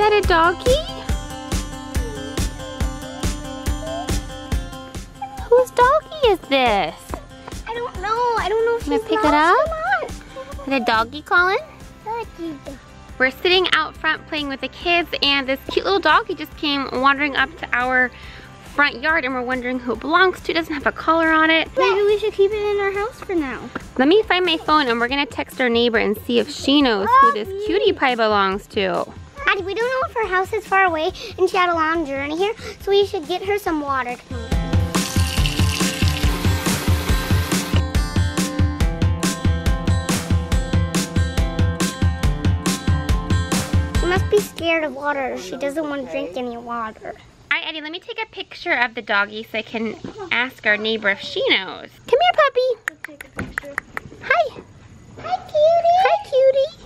that a doggy? Whose doggy is this? I don't know. I don't know if she's pick it up. Is it a doggy, Colin? Doggy. We're sitting out front playing with the kids, and this cute little doggy just came wandering up to our front yard, and we're wondering who it belongs to. It doesn't have a collar on it. Maybe we should keep it in our house for now. Let me find my phone, and we're gonna text our neighbor and see if she knows who this cutie pie belongs to. Addy, we don't know if her house is far away, and she had a long journey here, so we should get her some water. Must be scared of water. She doesn't want to drink any water. All right, Addy, let me take a picture of the doggy so I can ask our neighbor if she knows. Come here, puppy. Hi. Hi, cutie. Hi, cutie.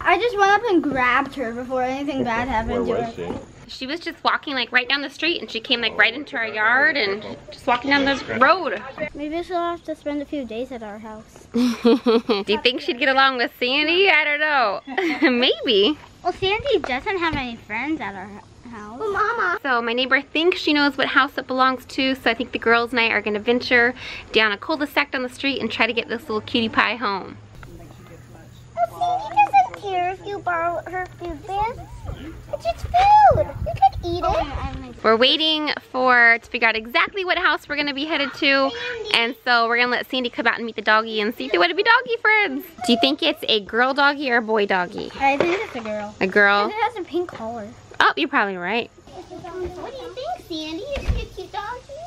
I just went up and grabbed her before anything bad happened to her. Where was she? She was just walking like right down the street, and she came like right into our yard and just walking down the road. Maybe she'll have to spend a few days at our house. Do you think she'd get along with Sandy? I don't know. Maybe. Well, Sandy doesn't have any friends at our house. Well, Mama. So my neighbor thinks she knows what house it belongs to, so I think the girls and I are going to venture down a cul-de-sac down the street and try to get this little cutie pie home. Well, Sandy doesn't care if you borrow her food bins. It's just food. You could eat it. We're waiting to figure out exactly what house we're going to be headed to, and so we're going to let Sandy come out and meet the doggy and see if they want to be doggy friends. Do you think it's a girl doggy or a boy doggy? I think it's a girl. A girl? Because it has a pink collar. Oh, you're probably right. What do you think, Sandy? Is she a cute doggy?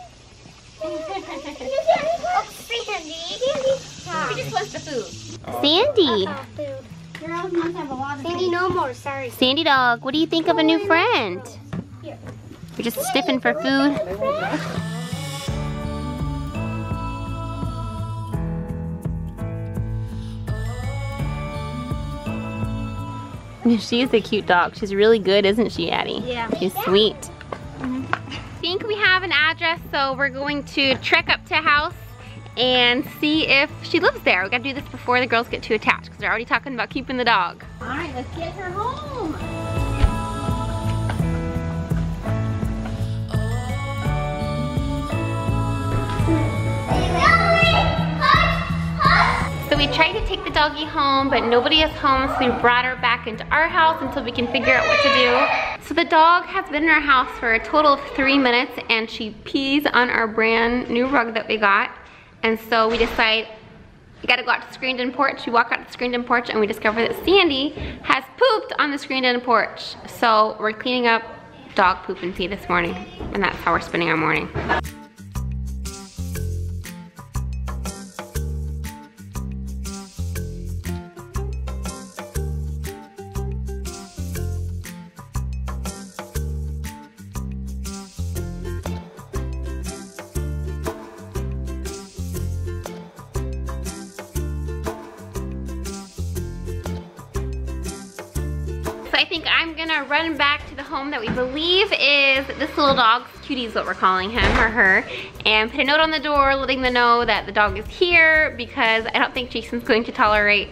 Oh, Sandy. She just wants the food. Sandy. Sandy, no more, sorry. Sandy dog, what do you think of a new friend? You're just sniffing for food. She is a cute dog. She's really good, isn't she, Addy? Yeah. She's sweet. I think we have an address, so we're going to trek up to house and see if she lives there. We gotta do this before the girls get too attached because they're already talking about keeping the dog. All right, let's get her home. So we tried to take the doggy home, but nobody is home, so we brought her back into our house until we can figure out what to do. So the dog has been in our house for a total of 3 minutes, and she pees on our brand new rug that we got. And so we decide we gotta go out to the screened-in porch. We walk out to the screened-in porch, and we discover that Sandy has pooped on the screened-in porch. So we're cleaning up dog poop and pee this morning, and that's how we're spending our morning. So I think I'm gonna run back to the home that we believe is this little dog's, Cutie's what we're calling him or her, and put a note on the door letting them know that the dog is here, because I don't think Jason's going to tolerate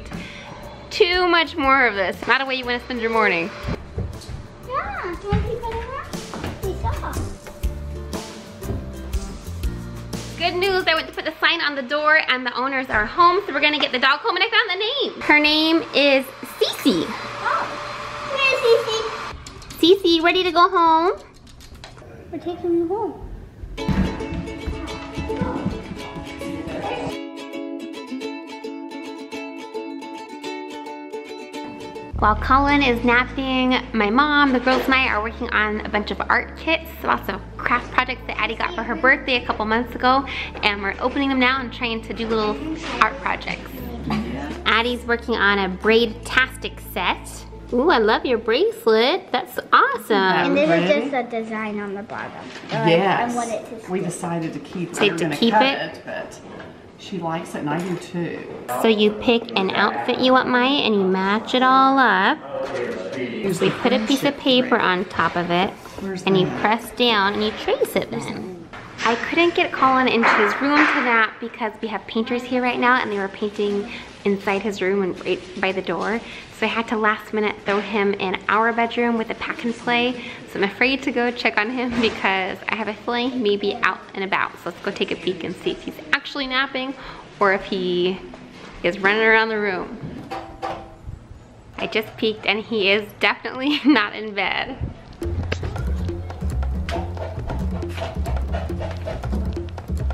too much more of this. Not a way you want to spend your morning. Yeah, do you want to keep it around? Good news, I went to put the sign on the door and the owners are home, so we're gonna get the dog home, and I found the name. Her name is Cece. Oh. Cece, ready to go home? We're taking you home. While Colin is napping, my mom, the girls and I are working on a bunch of art kits, lots of craft projects that Addy got for her birthday a couple months ago, and we're opening them now and trying to do little art projects. Addy's working on a braid-tastic set. Ooh, I love your bracelet. That's awesome. And this is just a design on the bottom. Yes. I want it to stay. We decided to keep it. But she likes it, and I do too. So you pick an outfit you want, Maya, and you match it all up. We put a piece of paper on top of it, and you press down, and you trace it then. I couldn't get Colin into his room to nap because we have painters here right now, and they were painting inside his room and right by the door. So I had to last minute throw him in our bedroom with a pack and play. So I'm afraid to go check on him because I have a feeling he may be out and about. So let's go take a peek and see if he's actually napping or if he is running around the room. I just peeked and he is definitely not in bed.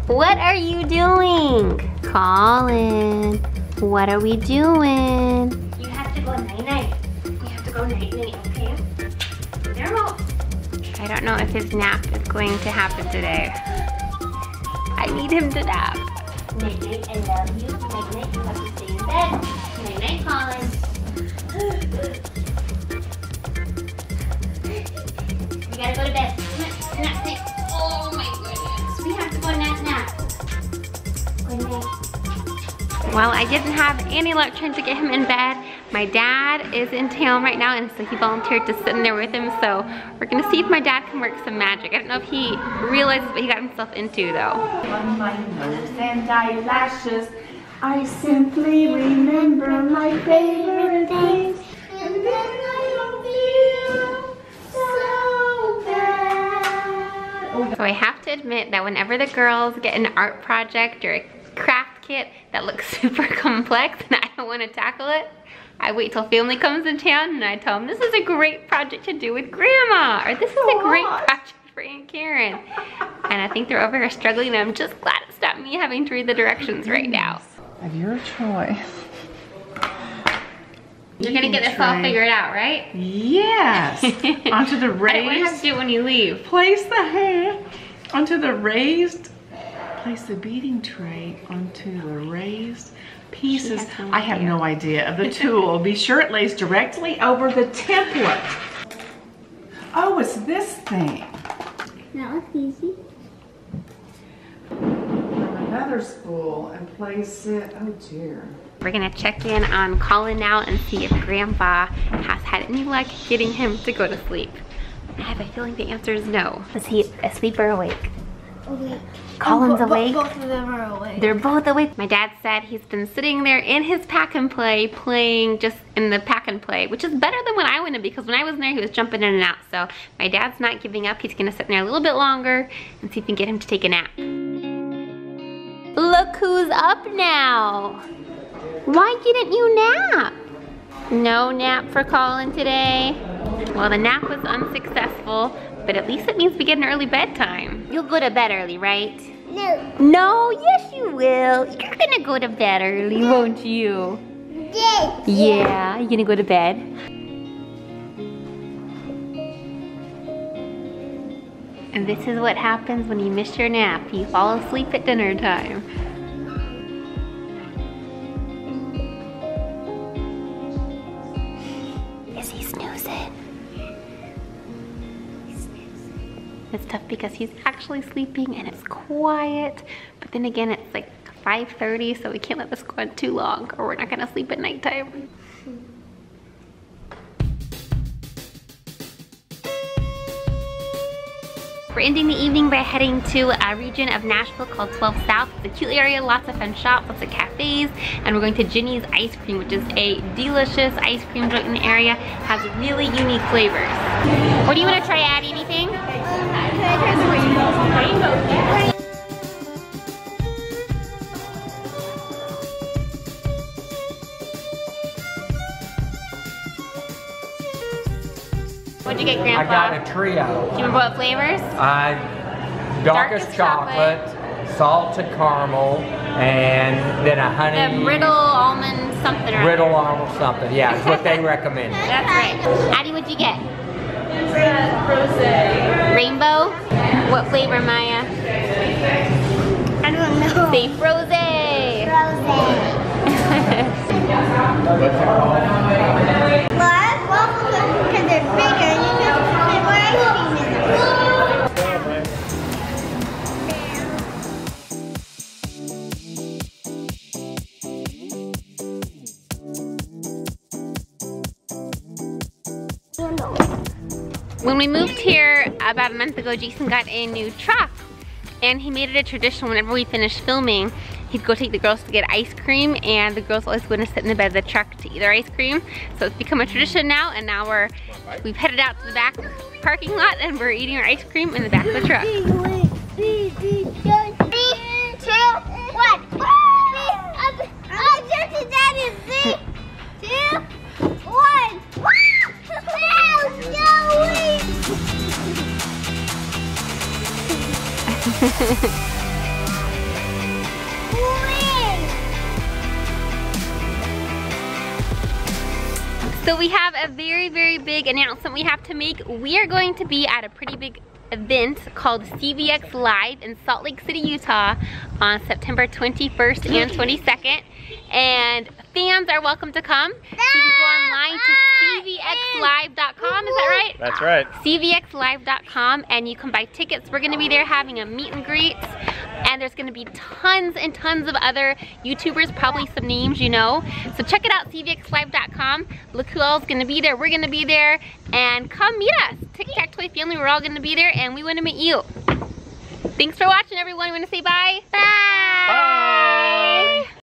What are you doing? Colin, what are we doing? You have to go night-night. You have to go night-night, okay? No. I don't know if his nap is going to happen today. I need him to nap. Night-night, I love you. Night-night, you have to stay in bed. Night-night, Colin. You gotta go to bed. Come on, nap-night. Oh my goodness. We have to go nap-nap. Well, I didn't have any luck trying to get him in bed. My dad is in town right now, and so he volunteered to sit in there with him, so we're gonna see if my dad can work some magic. I don't know if he realizes what he got himself into, though. On my nose and eyelashes, I simply remember my favorite things, and then I don't feel so bad. So I have to admit that whenever the girls get an art project or a craft kit that looks super complex and I don't want to tackle it, I wait till family comes in town and I tell them, this is a great project to do with Grandma, or this is a great project for Aunt Karen. And I think they're over here struggling, and I'm just glad it stopped me having to read the directions right now. Of your choice. You're going to get this all figured out, right? Yes. Onto the raised. I don't want to have to do it when you leave. Place the hair onto the raised. Place the beading tray onto the raised pieces. I have no idea of the tool. Be sure it lays directly over the template. Oh, it's this thing. That was easy. Another spool and place it. Oh dear. We're gonna check in on Colin now and see if Grandpa has had any luck getting him to go to sleep. I have a feeling the answer is no. Is he asleep or awake? Awake. Colin's awake. Both of them are awake. They're both awake. My dad said he's been sitting there in his pack and play, playing just in the pack and play, which is better than when I went in, because when I was in there, he was jumping in and out. So my dad's not giving up. He's gonna sit in there a little bit longer and see if we can get him to take a nap. Look who's up now. Why didn't you nap? No nap for Colin today. Well, the nap was unsuccessful, but at least it means we get an early bedtime. You'll go to bed early, right? No. No? Yes, you will. You're gonna go to bed early, no. Won't you? Yes. Yeah, you gonna go to bed? And this is what happens when you miss your nap. You fall asleep at dinner time. Is he snoozing? It's tough because he's actually sleeping and it's quiet, but then again it's like 5:30, so we can't let this go on too long or we're not gonna sleep at nighttime. We're ending the evening by heading to a region of Nashville called 12 South. It's a cute area, lots of fun shops, lots of cafes, and we're going to Jeni's Ice Cream, which is a delicious ice cream joint in the area. Has really unique flavors. What do you want to try, Addy? Anything? What'd you get, Grandpa? I got a trio. Do you remember what flavors? Darkest chocolate, salted caramel, and then a honey. The brittle almond something. Brittle almond something, yeah, it's what they recommend. That's right. Addy, what'd you get? Rosé. Rainbow? What flavor, Maya? I don't know. Say rosé. Rosé. Well, I love them because they're bigger. You know, they're more ice cream in them. When we moved here about a month ago, Jason got a new truck, and he made it a tradition whenever we finished filming he'd go take the girls to get ice cream, and the girls always went to sit in the bed of the truck to eat their ice cream. So it's become a tradition now, and now we've headed out to the back parking lot and we're eating our ice cream in the back of the truck. 3, 2, 1. So we have a very, very big announcement we have to make. We are going to be at a pretty big event called CVX Live in Salt Lake City, Utah on September 21st and 22nd. And fans are welcome to come. You can go online to cvxlive.com, is that right? That's right. cvxlive.com, and you can buy tickets. We're gonna be there having a meet and greet, and there's gonna be tons and tons of other YouTubers, probably some names you know. So check it out, cvxlive.com. Look who else is gonna be there. We're gonna be there, and come meet us. Tic Tac Toy Family, we're all gonna be there, and we wanna meet you. Thanks for watching, everyone. You wanna say bye?